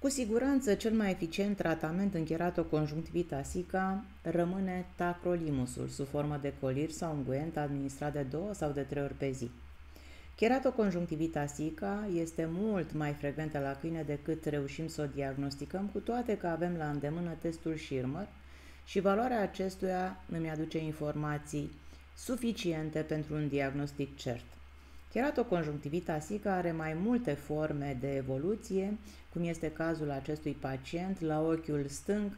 Cu siguranță, cel mai eficient tratament în keratoconjunctivita sicca rămâne tacrolimusul, sub formă de colir sau unguent administrat de 2 sau de 3 ori pe zi. Keratoconjunctivita sicca este mult mai frecventă la câine decât reușim să o diagnosticăm, cu toate că avem la îndemână testul Schirmer și valoarea acestuia îmi aduce informații suficiente pentru un diagnostic cert. Keratoconjunctivita sicca are mai multe forme de evoluție, cum este cazul acestui pacient. La ochiul stâng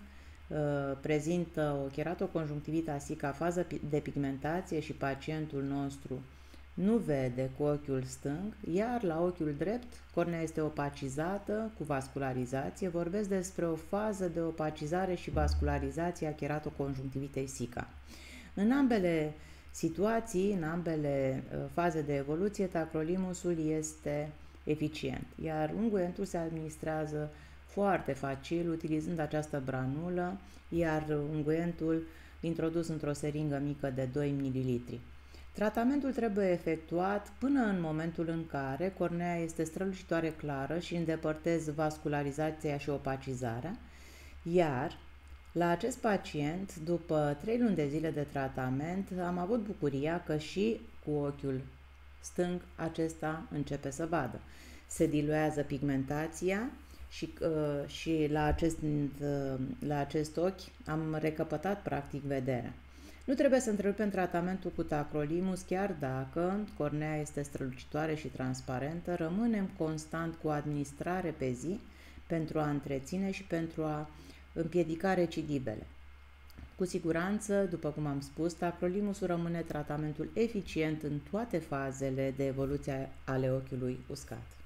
prezintă o keratoconjunctivita sicca fază de pigmentație și pacientul nostru nu vede cu ochiul stâng, iar la ochiul drept cornea este opacizată cu vascularizație. Vorbesc despre o fază de opacizare și vascularizație a keratoconjunctivitei sicca. În ambele situații, în ambele faze de evoluție, tacrolimusul este eficient, iar unguentul se administrează foarte facil, utilizând această branulă, iar unguentul introdus într-o seringă mică de 2 ml. Tratamentul trebuie efectuat până în momentul în care cornea este strălucitoare clară și îndepărtez vascularizația și opacizarea, iar la acest pacient, după 3 luni de zile de tratament, am avut bucuria că și cu ochiul stâng acesta începe să vadă. Se diluează pigmentația și la acest ochi am recăpătat practic vederea. Nu trebuie să întrerupem tratamentul cu tacrolimus, chiar dacă cornea este strălucitoare și transparentă, rămânem constant cu administrare pe zi pentru a întreține și pentru a împiedica recidivele. Cu siguranță, după cum am spus, tacrolimusul rămâne tratamentul eficient în toate fazele de evoluție ale ochiului uscat.